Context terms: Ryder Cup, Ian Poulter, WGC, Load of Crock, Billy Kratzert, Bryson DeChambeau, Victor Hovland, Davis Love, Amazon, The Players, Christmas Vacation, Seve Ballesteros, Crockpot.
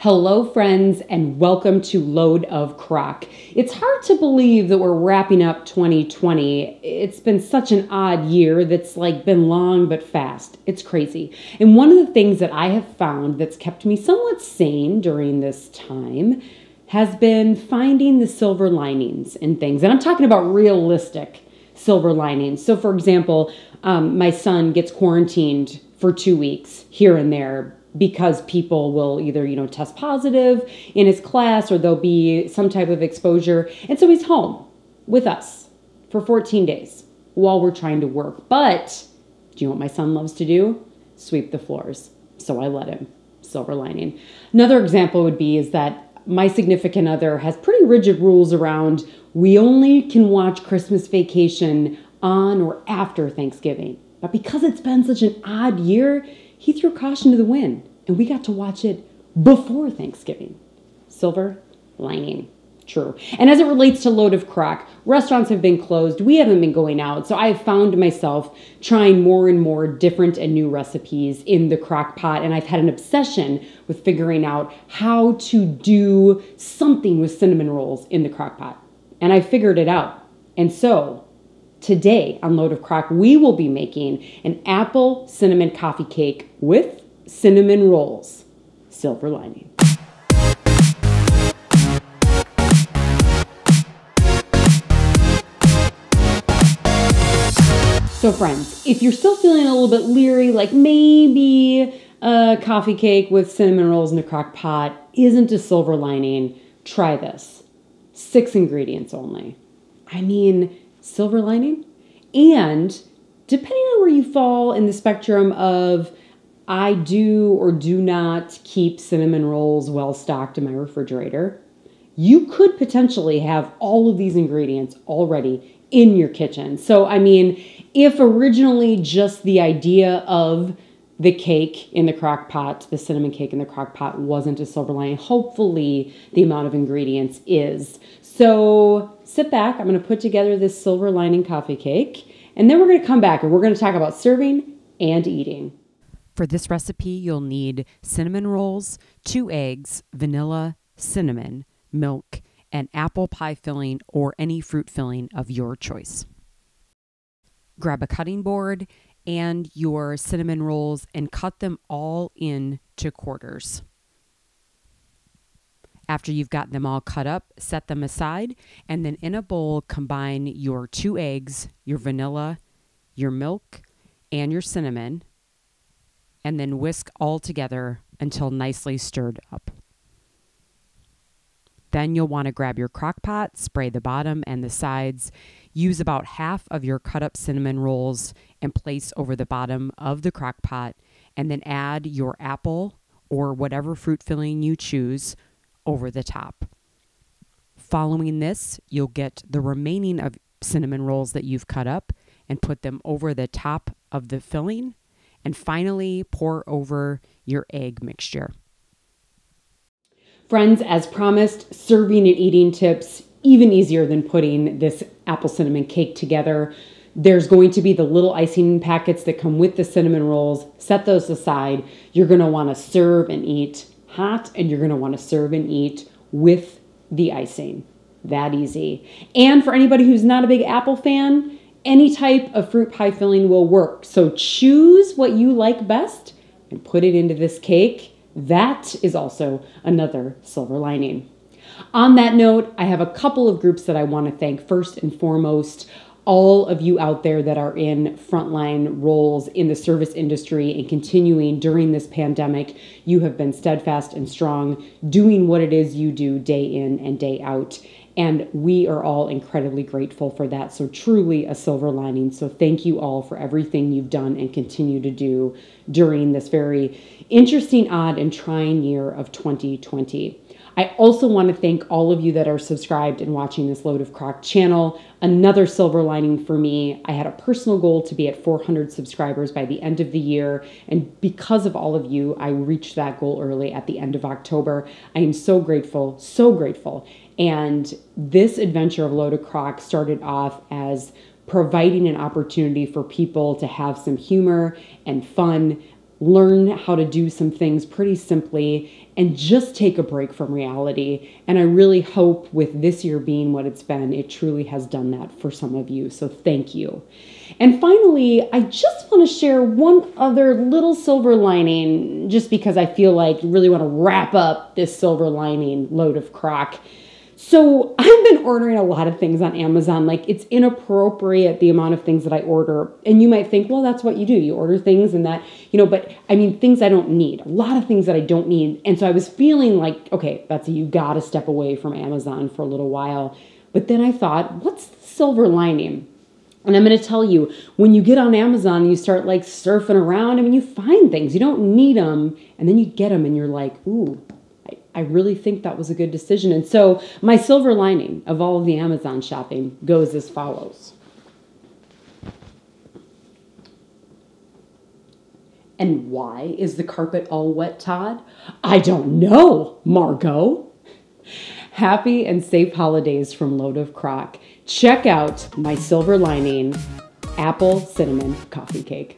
Hello friends, and welcome to Load of Crock. It's hard to believe that we're wrapping up 2020. It's been such an odd year that's like been long but fast. It's crazy. And one of the things that I have found that's kept me somewhat sane during this time has been finding the silver linings in things. And I'm talking about realistic silver linings. So for example, my son gets quarantined for 2 weeks here and there, because people will either, test positive in his class or there'll be some type of exposure. And so he's home with us for 14 days while we're trying to work. But do you know what my son loves to do? Sweep the floors. So I let him. Silver lining. Another example would be is that my significant other has pretty rigid rules around we only can watch Christmas Vacation on or after Thanksgiving. But because it's been such an odd year, he threw caution to the wind, and we got to watch it before Thanksgiving. Silver lining. True. And as it relates to Load of Crock, restaurants have been closed. We haven't been going out. So I've found myself trying more and more different and new recipes in the crock pot. And I've had an obsession with figuring out how to do something with cinnamon rolls in the crock pot. And I figured it out. And so today on Load of Crock, we will be making an apple cinnamon coffee cake with cinnamon rolls. Silver lining. So friends, if you're still feeling a little bit leery, like maybe a coffee cake with cinnamon rolls in a crock pot isn't a silver lining, try this. 6 ingredients only. I mean, silver lining. And depending on where you fall in the spectrum of I do or do not keep cinnamon rolls well stocked in my refrigerator, you could potentially have all of these ingredients already in your kitchen. So, I mean, if originally just the idea of the cake in the crock pot, the cinnamon cake in the crock pot wasn't a silver lining, hopefully the amount of ingredients is. So sit back. I'm going to put together this silver lining coffee cake, and then we're going to come back and we're going to talk about serving and eating. For this recipe, you'll need cinnamon rolls, 2 eggs, vanilla, cinnamon, milk, and apple pie filling or any fruit filling of your choice. Grab a cutting board and your cinnamon rolls and cut them all into quarters. After you've got them all cut up, set them aside, and then in a bowl, combine your 2 eggs, your vanilla, your milk, and your cinnamon, and then whisk all together until nicely stirred up. Then you'll want to grab your crock pot, spray the bottom and the sides, use about half of your cut up cinnamon rolls and place over the bottom of the crock pot, and then add your apple or whatever fruit filling you choose over the top. Following this, you'll get the remaining of cinnamon rolls that you've cut up and put them over the top of the filling, and finally pour over your egg mixture. Friends, as promised, serving and eating tips, even easier than putting this apple cinnamon cake together. There's going to be the little icing packets that come with the cinnamon rolls. Set those aside. You're going to want to serve and eat hot, and you're going to want to serve and eat with the icing. That easy. And for anybody who's not a big apple fan, any type of fruit pie filling will work. So choose what you like best and put it into this cake. That is also another silver lining. On that note, I have a couple of groups that I want to thank. First and foremost, all of you out there that are in frontline roles in the service industry and continuing during this pandemic, you have been steadfast and strong, doing what it is you do day in and day out. And we are all incredibly grateful for that. So truly a silver lining. So thank you all for everything you've done and continue to do during this very interesting, odd, and trying year of 2020. I also want to thank all of you that are subscribed and watching this Load of Crock channel. Another silver lining for me, I had a personal goal to be at 400 subscribers by the end of the year. And because of all of you, I reached that goal early at the end of October. I am so grateful, so grateful. And this adventure of Load of Crock started off as providing an opportunity for people to have some humor and fun learn how to do some things pretty simply and just take a break from reality. And I really hope with this year being what it's been, it truly has done that for some of you. So thank you. And finally, I just want to share one other little silver lining, just because I feel like really want to wrap up this silver lining load of crock. So I've been ordering a lot of things on Amazon. Like, it's inappropriate the amount of things that I order. And you might think, well, that's what you do. You order things and that, you know, but I mean, things I don't need, a lot of things that I don't need. And so I was feeling like, okay, Betsy, you got to step away from Amazon for a little while. But then I thought, what's the silver lining? And I'm going to tell you, when you get on Amazon and you start like surfing around, I mean, you find things, you don't need them. And then you get them and you're like, ooh, I really think that was a good decision. And so my silver lining of all of the Amazon shopping goes as follows. And why is the carpet all wet, Todd? I don't know, Margot. Happy and safe holidays from Load of Crock. Check out my silver lining, apple cinnamon coffee cake.